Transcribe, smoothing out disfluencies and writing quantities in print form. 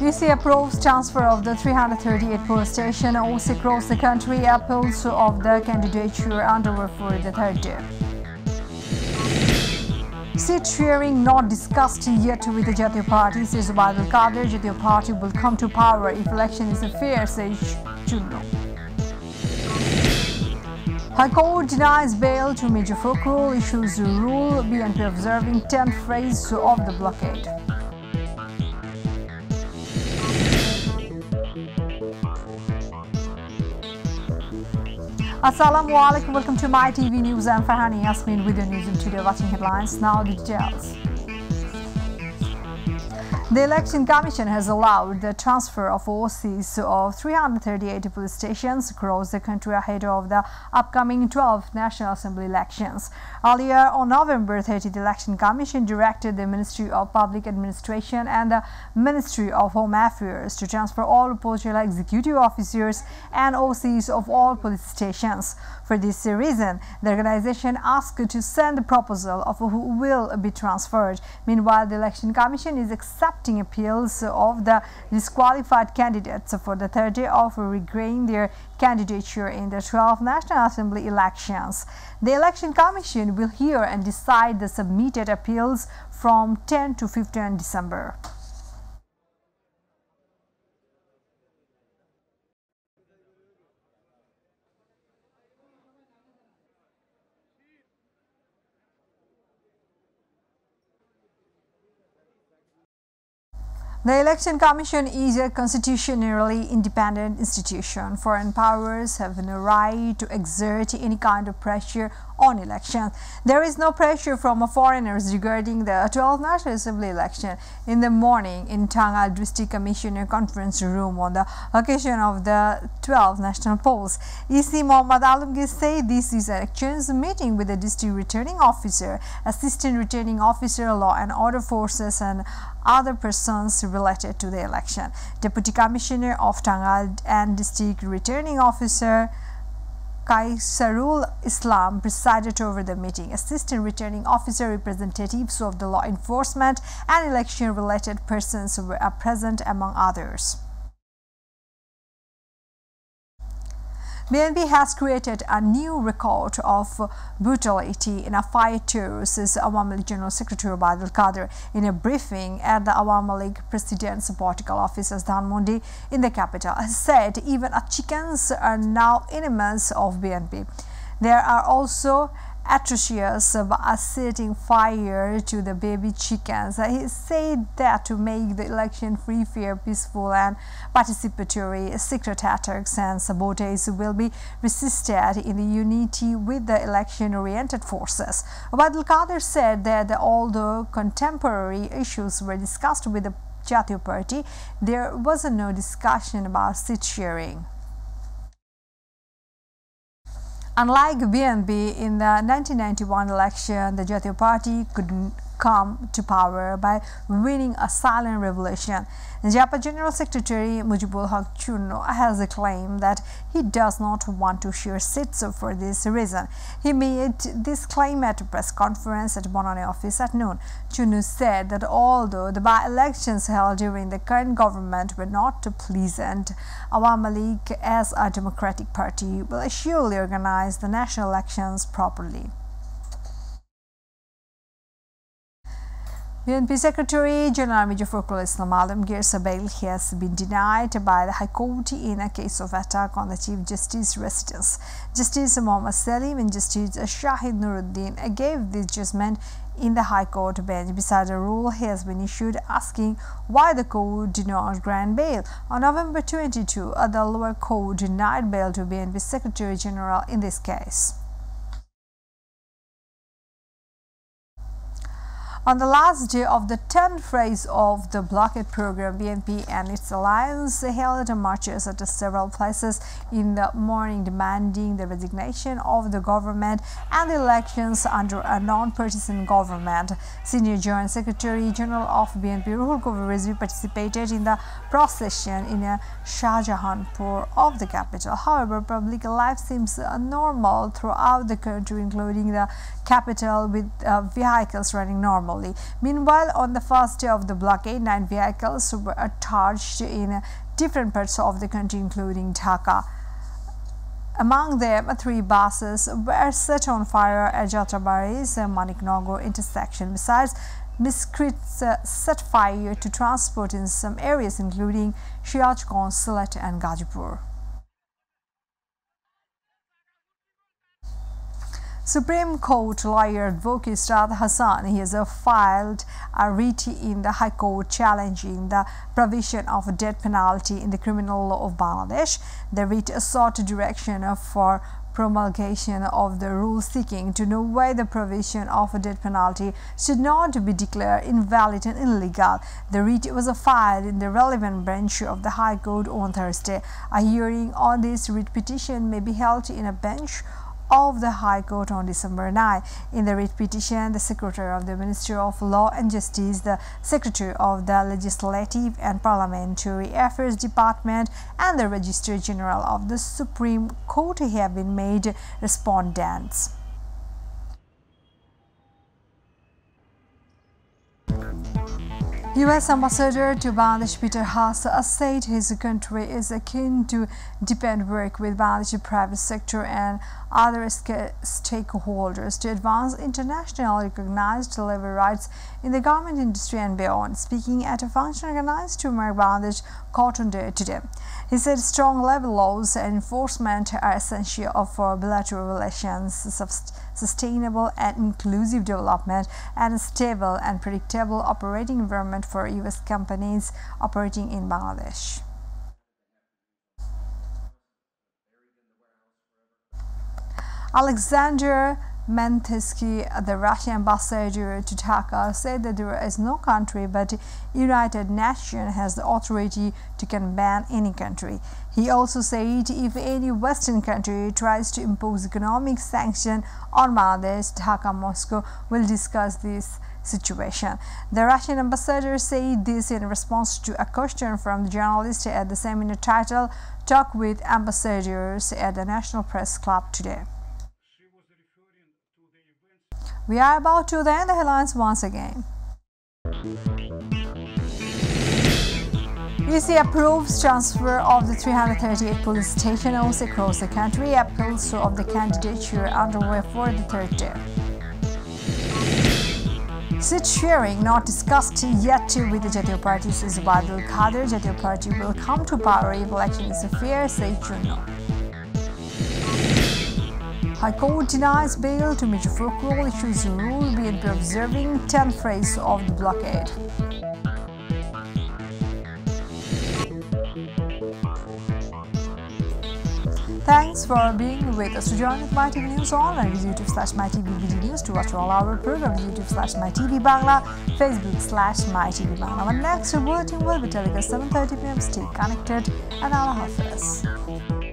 EC approves transfer of the 338 police station. Also across the country, appeals of the candidature underway for the third day. Seat sharing not discussed yet with the Jatiya party, says Obaidul Quader. Jatiya party will come to power if election is fair, says Chunnu. High Court denies bail to Mirza Fakhrul, issues a rule, BNP observing 10th phase of the blockade. Assalamu alaikum, welcome to My TV News. I'm Farhani Yasmin with your news in today. Watching headlines, now the details. The Election Commission has allowed the transfer of OCs of 338 police stations across the country ahead of the upcoming 12 National Assembly elections. Earlier on November 30, the Election Commission directed the Ministry of Public Administration and the Ministry of Home Affairs to transfer all postal executive officers and OCs of all police stations. For this reason, the organization asked to send a proposal of who will be transferred. Meanwhile, the Election Commission is accepting appeals of the disqualified candidates for the third day of regaining their candidature in the 12th National Assembly elections. The Election Commission will hear and decide the submitted appeals from 10 to 15 December. The Election Commission is a constitutionally independent institution. Foreign powers have no right to exert any kind of pressure on elections. There is no pressure from foreigners regarding the 12th National Assembly election. In the morning, in Tangal District Commissioner Conference Room on the occasion of the 12th National Polls, EC Mohamed Alamgir said this is an exchange meeting with the District Returning Officer, Assistant Returning Officer, Law and Order Forces and other persons related to the election. Deputy Commissioner of Tangal and District Returning Officer Kaisarul Islam presided over the meeting. Assistant Returning Officer, representatives of the law enforcement and election related persons were present, among others. BNP has created a new record of brutality in a fire tour, says Awami League General Secretary Obaidul Quader in a briefing at the Awami League President's political office at Dhanmondi in the capital. He said even chickens are now enemies of BNP. There are also atrocious setting fire to the baby chickens. He said that to make the election free, fair, peaceful and participatory, secret attacks and sabotage will be resisted in the unity with the election-oriented forces. Obaidul Quader said that although contemporary issues were discussed with the Jatiya party, there was no discussion about seat sharing. Unlike BNP, in the 1991 election, the Jatiya party couldn't come to power by winning a silent revolution. JAPA General Secretary Mujibul Haq Chunnu has claimed that he does not want to share seats for this reason. He made this claim at a press conference at Bonani office at noon. Chunnu said that although the by-elections held during the current government were not pleasant, Awami League as a democratic party will surely organize the national elections properly. BNP Secretary General Mirza Fakhrul Islam Alamgir's bail has been denied by the High Court in a case of attack on the Chief Justice's residence. Justice Mohammad Saleem and Justice Shahid Nuruddin gave this judgment in the High Court bench. Besides, a rule has been issued asking why the court did not grant bail. On November 22, the lower court denied bail to BNP Secretary General in this case. On the last day of the 10th phase of the blockade program, BNP and its alliance held marches at several places in the morning demanding the resignation of the government and the elections under a non-partisan government. Senior Joint Secretary General of BNP Ruhul participated in the procession in Shah Jahanpur of the capital. However, public life seems normal throughout the country, including the capital, with vehicles running normal. Kaoli. Meanwhile, on the first day of the blockade, 9 vehicles were charged in different parts of the country, including Dhaka. Among them, 3 buses were set on fire at Jatiya party's Maniknogar intersection. Besides, miscreants set fire to transport in some areas, including Siachen, Sylhet and Ghazipur. Supreme Court lawyer advocate Strad Hassan has filed a writ in the High Court challenging the provision of a death penalty in the criminal law of Bangladesh. The writ sought direction for promulgation of the rule seeking to know why the provision of a death penalty should not be declared invalid and illegal. The writ was filed in the relevant bench of the High Court on Thursday. A hearing on this writ petition may be held in a bench of the High Court on December 9. In the writ petition, the Secretary of the Ministry of Law and Justice, the Secretary of the Legislative and Parliamentary Affairs Department and the Registrar General of the Supreme Court have been made respondents. U.S. Ambassador to Bangladesh Peter Haas said his country is akin to deepen work with Bangladesh private sector and other stakeholders to advance internationally recognized labor rights in the garment industry and beyond. Speaking at a function organized to mark Bangladesh Cotton Day today, he said strong labor laws and enforcement are essential for bilateral relations, sustainable and inclusive development, and a stable and predictable operating environment for U.S. companies operating in Bangladesh. Alexander Mantisky, the Russian ambassador to Dhaka, said that there is no country but the United Nations has the authority to ban any country. He also said if any Western country tries to impose economic sanctions on Bangladesh, Dhaka, Moscow will discuss this situation. The Russian ambassador said this in response to a question from the journalist at the seminar titled Talk with Ambassadors at the National Press Club today. We are about to end the headlines once again. EC approves transfer of the 338 police station homes across the country. Appeals of the candidature underway for the third day. Seat sharing not discussed yet with the Jatiya Party, says Obaidul Quader. Jatiya Party will come to power if election is fair, says Chunnu. High Court denies bail to Mirza Fakhrul, issues a rule BNP observing 10th phase of the blockade. Thanks for being with us. To join with MyTV News online, visit youtube.com/mytvbangla. To watch all our programs, youtube.com/mytvbangla, facebook.com/mytvbangla. Our next bulletin will be telecast 7:30 p.m. Stay connected and Allah Hafiz.